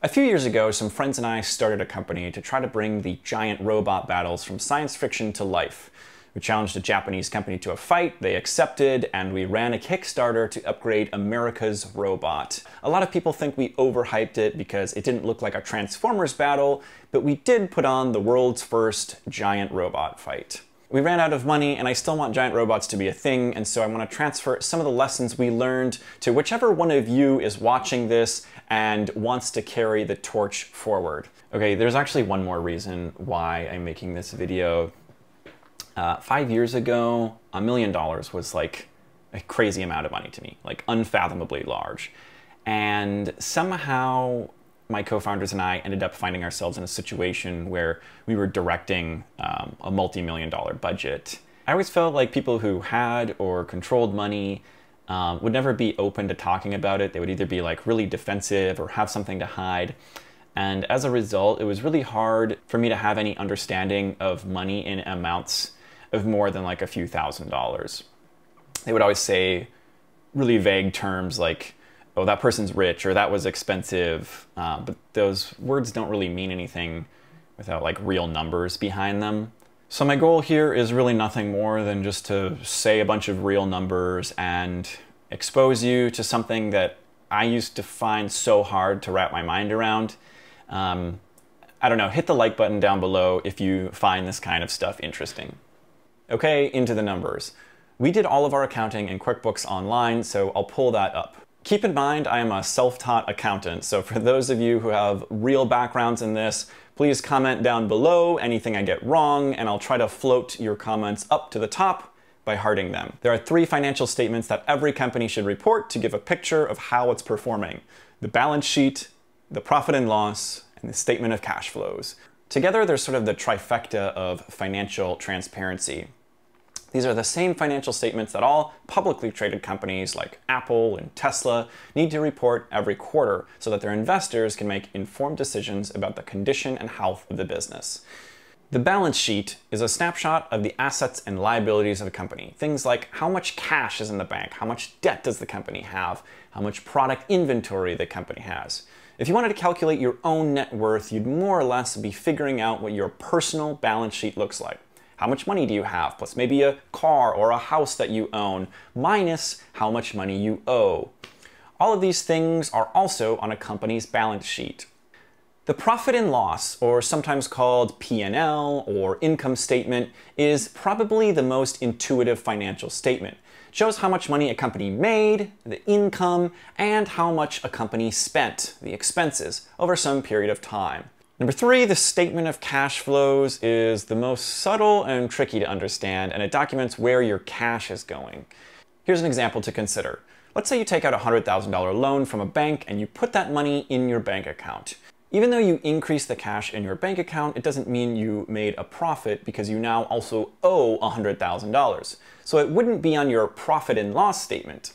A few years ago, some friends and I started a company to try to bring the giant robot battles from science fiction to life. We challenged a Japanese company to a fight, they accepted, and we ran a Kickstarter to upgrade America's robot. A lot of people think we overhyped it because it didn't look like a Transformers battle, but we did put on the world's first giant robot fight. We ran out of money, and I still want giant robots to be a thing, and so I want to transfer some of the lessons we learned to whichever one of you is watching this and wants to carry the torch forward. Okay, there's actually one more reason why I'm making this video. 5 years ago, $1 million was like a crazy amount of money to me, like unfathomably large. And somehow my co-founders and I ended up finding ourselves in a situation where we were directing a multi-million-dollar budget. I always felt like people who had or controlled money would never be open to talking about it. They would either be like really defensive or have something to hide. And as a result, it was really hard for me to have any understanding of money in amounts of more than like a few $1,000s. They would always say really vague terms like, oh, that person's rich, or that was expensive. But those words don't really mean anything without like real numbers behind them. So my goal here is really nothing more than just to say a bunch of real numbers and expose you to something that I used to find so hard to wrap my mind around. I don't know, hit the like button down below if you find this kind of stuff interesting. Okay, into the numbers. We did all of our accounting in QuickBooks Online, so I'll pull that up. Keep in mind, I am a self-taught accountant, so for those of you who have real backgrounds in this, please comment down below anything I get wrong, and I'll try to float your comments up to the top by hearting them. There are 3 financial statements that every company should report to give a picture of how it's performing: the balance sheet, the profit and loss, and the statement of cash flows. Together, they're sort of the trifecta of financial transparency. These are the same financial statements that all publicly traded companies like Apple and Tesla need to report every quarter so that their investors can make informed decisions about the condition and health of the business. The balance sheet is a snapshot of the assets and liabilities of a company. Things like how much cash is in the bank, how much debt does the company have, how much product inventory the company has. If you wanted to calculate your own net worth, you'd more or less be figuring out what your personal balance sheet looks like. How much money do you have, plus maybe a car or a house that you own, minus how much money you owe. All of these things are also on a company's balance sheet. The profit and loss, or sometimes called P&L or income statement, is probably the most intuitive financial statement. It shows how much money a company made, the income, and how much a company spent, the expenses, over some period of time. Number 3, the statement of cash flows is the most subtle and tricky to understand, and it documents where your cash is going. Here's an example to consider. Let's say you take out a $100,000 loan from a bank and you put that money in your bank account. Even though you increase the cash in your bank account, it doesn't mean you made a profit because you now also owe $100,000. So it wouldn't be on your profit and loss statement.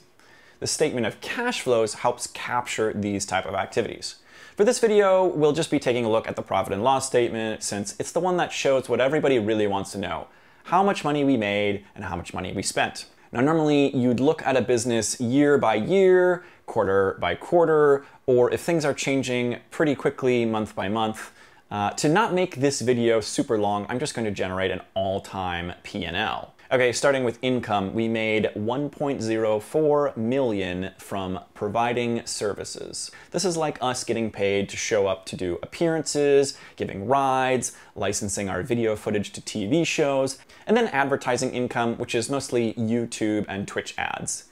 The statement of cash flows helps capture these type of activities. For this video, we'll just be taking a look at the profit and loss statement since it's the one that shows what everybody really wants to know: how much money we made and how much money we spent. Now, normally you'd look at a business year by year, quarter by quarter, or if things are changing pretty quickly, month by month. To not make this video super long, I'm just going to generate an all-time P&L. Okay, starting with income, we made $1.04 million from providing services. This is like us getting paid to show up to do appearances, giving rides, licensing our video footage to TV shows, and then advertising income, which is mostly YouTube and Twitch ads.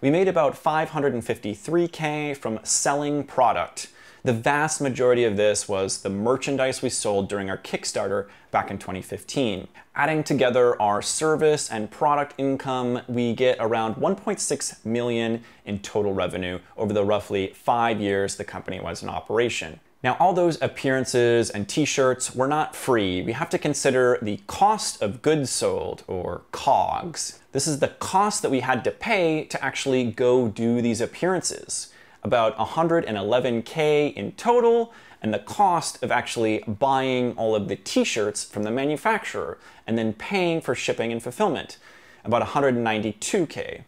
We made about $553K from selling product. The vast majority of this was the merchandise we sold during our Kickstarter back in 2015. Adding together our service and product income, we get around $1.6 million in total revenue over the roughly 5 years the company was in operation. Now, all those appearances and t-shirts were not free. We have to consider the cost of goods sold, or COGS. This is the cost that we had to pay to actually go do these appearances. About $111K in total, and the cost of actually buying all of the t-shirts from the manufacturer and then paying for shipping and fulfillment, about $192K.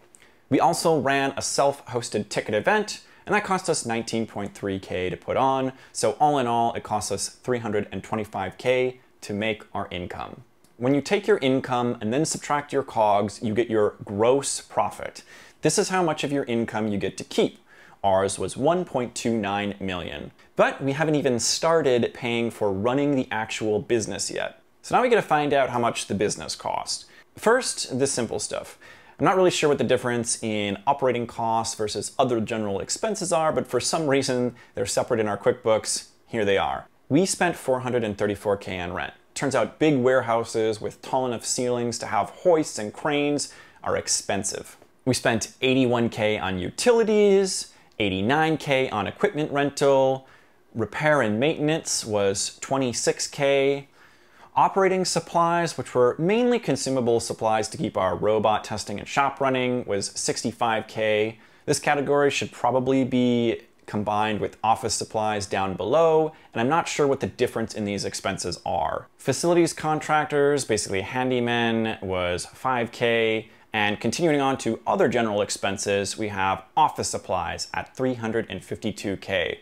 We also ran a self-hosted ticket event, and that cost us 19.3K to put on. So all in all, it cost us 325K to make our income. When you take your income and then subtract your COGS, you get your gross profit. This is how much of your income you get to keep. Ours was 1.29 million, but we haven't even started paying for running the actual business yet. So now we get to find out how much the business cost. First, the simple stuff. I'm not really sure what the difference in operating costs versus other general expenses are, but for some reason, they're separate in our QuickBooks. Here they are. We spent 434K on rent. Turns out big warehouses with tall enough ceilings to have hoists and cranes are expensive. We spent 81K on utilities, 89K on equipment rental, repair and maintenance was 26K, operating supplies, which were mainly consumable supplies to keep our robot testing and shop running, was 65K. This category should probably be combined with office supplies down below, and I'm not sure what the difference in these expenses are. Facilities contractors, basically handymen, was 5K. And continuing on to other general expenses, we have office supplies at 352K.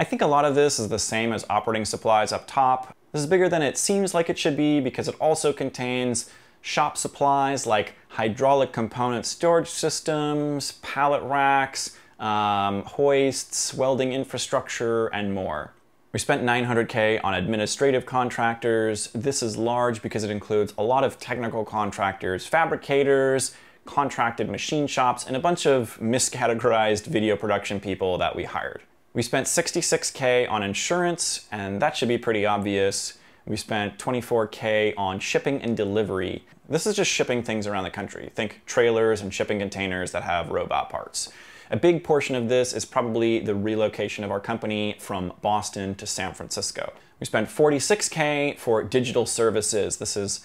I think a lot of this is the same as operating supplies up top. This is bigger than it seems like it should be because it also contains shop supplies like hydraulic component storage systems, pallet racks, hoists, welding infrastructure, and more. We spent 900K on administrative contractors. This is large because it includes a lot of technical contractors, fabricators, contracted machine shops, and a bunch of miscategorized video production people that we hired. We spent 66K on insurance, and that should be pretty obvious. We spent 24K on shipping and delivery. This is just shipping things around the country. Think trailers and shipping containers that have robot parts. A big portion of this is probably the relocation of our company from Boston to San Francisco. We spent 46K for digital services. This is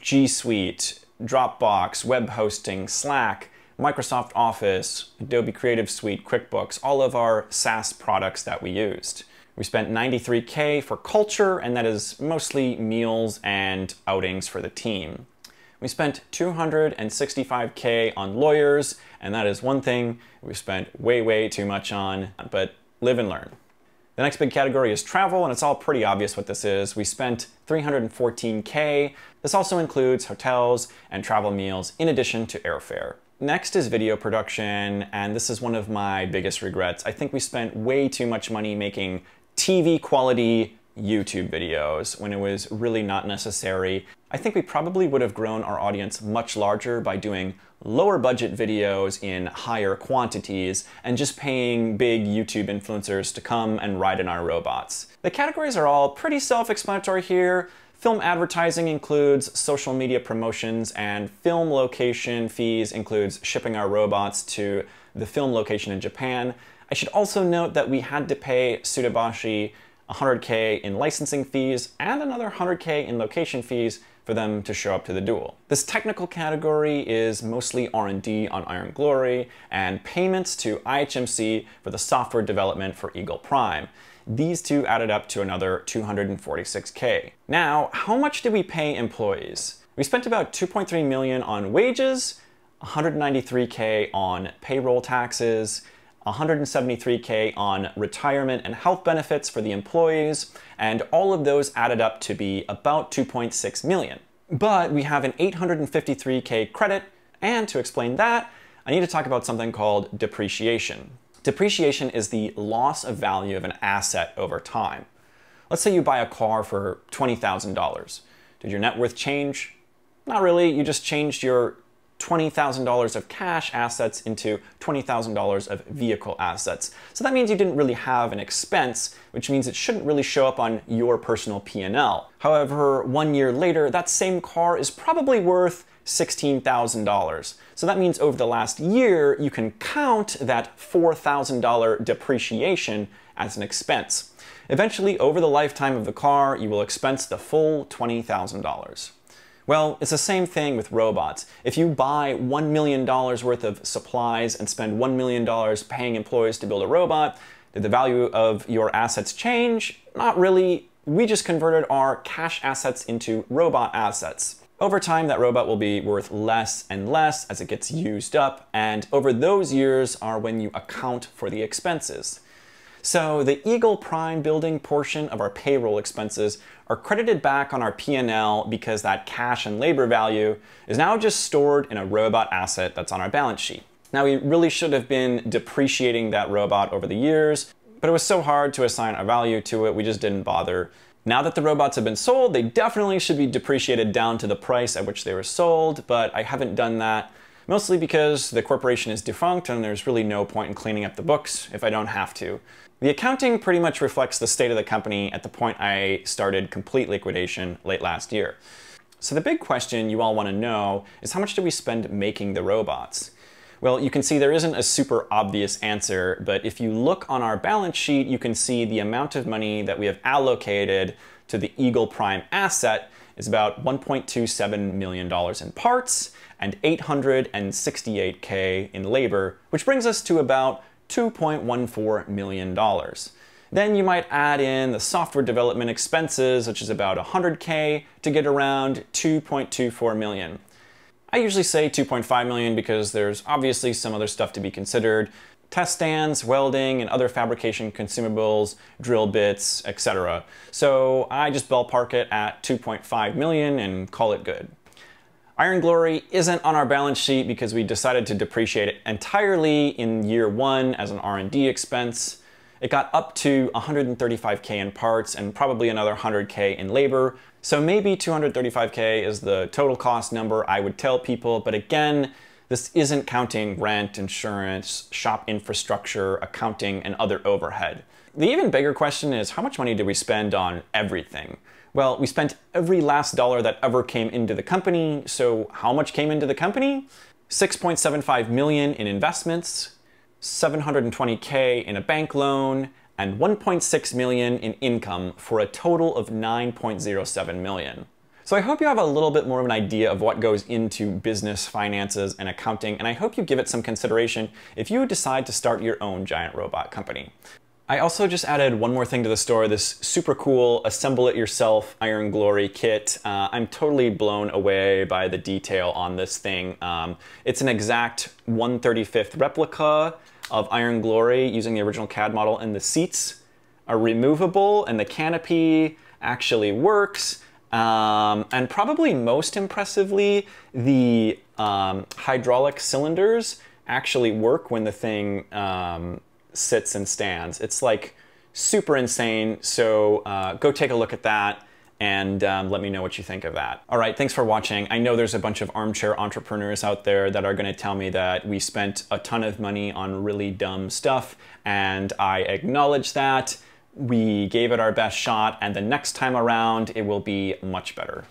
G Suite, Dropbox, web hosting, Slack, Microsoft Office, Adobe Creative Suite, QuickBooks, all of our SaaS products that we used. We spent 93K for culture, and that is mostly meals and outings for the team. We spent 265K on lawyers, and that is one thing we spent way, way too much on, but live and learn. The next big category is travel, and it's all pretty obvious what this is. We spent 314K. This also includes hotels and travel meals in addition to airfare. Next is video production, and this is one of my biggest regrets. I think we spent way too much money making TV quality YouTube videos when it was really not necessary. I think we probably would have grown our audience much larger by doing lower budget videos in higher quantities and just paying big YouTube influencers to come and ride in our robots. The categories are all pretty self-explanatory here. Film advertising includes social media promotions, and film location fees includes shipping our robots to the film location in Japan. I should also note that we had to pay Sudabashi 100K in licensing fees and another 100K in location fees for them to show up to the duel. This technical category is mostly R&D on Iron Glory and payments to IHMC for the software development for Eagle Prime. These two added up to another 246K. Now, how much did we pay employees? We spent about 2.3 million on wages, 193K on payroll taxes, 173K on retirement and health benefits for the employees, and all of those added up to be about 2.6 million. But we have an 853K credit, and to explain that, I need to talk about something called depreciation. Depreciation is the loss of value of an asset over time. Let's say you buy a car for $20,000. Did your net worth change? Not really, you just changed your $20,000 of cash assets into $20,000 of vehicle assets. So that means you didn't really have an expense, which means it shouldn't really show up on your personal P&L. However, 1 year later, that same car is probably worth $16,000. So that means over the last year, you can count that $4,000 depreciation as an expense. Eventually, over the lifetime of the car, you will expense the full $20,000. Well, it's the same thing with robots. If you buy $1 million worth of supplies and spend $1 million paying employees to build a robot, did the value of your assets change? Not really. We just converted our cash assets into robot assets. Over time, that robot will be worth less and less as it gets used up, and over those years are when you account for the expenses. So the Eagle Prime building portion of our payroll expenses are credited back on our P&L because that cash and labor value is now just stored in a robot asset that's on our balance sheet. Now, we really should have been depreciating that robot over the years, but it was so hard to assign a value to it, we just didn't bother. Now that the robots have been sold, they definitely should be depreciated down to the price at which they were sold, but I haven't done that, mostly because the corporation is defunct and there's really no point in cleaning up the books if I don't have to. The accounting pretty much reflects the state of the company at the point I started complete liquidation late last year. So the big question you all want to know is, how much do we spend making the robots? Well, you can see there isn't a super obvious answer, but if you look on our balance sheet, you can see the amount of money that we have allocated to the Eagle Prime asset is about $1.27 million in parts and $868K in labor, which brings us to about $2.14 million. Then you might add in the software development expenses, which is about $100K, to get around $2.24 million. I usually say 2.5 million because there's obviously some other stuff to be considered. Test stands, welding, and other fabrication consumables, drill bits, etc. So I just ballpark it at 2.5 million and call it good. Iron Glory isn't on our balance sheet because we decided to depreciate it entirely in year one as an R&D expense. It got up to $135K in parts and probably another $100K in labor. So maybe $235K is the total cost number I would tell people. But again, this isn't counting rent, insurance, shop infrastructure, accounting, and other overhead. The even bigger question is, how much money did we spend on everything? Well, we spent every last dollar that ever came into the company. So how much came into the company? $6.75 million in investments, $720K in a bank loan, and $1.6 million in income, for a total of $9.07 million. So I hope you have a little bit more of an idea of what goes into business, finances, and accounting, and I hope you give it some consideration if you decide to start your own giant robot company. I also just added one more thing to the store, this super cool assemble-it-yourself Iron Glory kit. I'm totally blown away by the detail on this thing. It's an exact 1/35 replica of Iron Glory using the original CAD model, and the seats are removable, and the canopy actually works. And probably most impressively, the hydraulic cylinders actually work when the thing sits and stands. It's like super insane. So go take a look at that and let me know what you think of that. All right, thanks for watching. I know there's a bunch of armchair entrepreneurs out there that are gonna tell me that we spent a ton of money on really dumb stuff, and I acknowledge that. We gave it our best shot, and the next time around, it will be much better.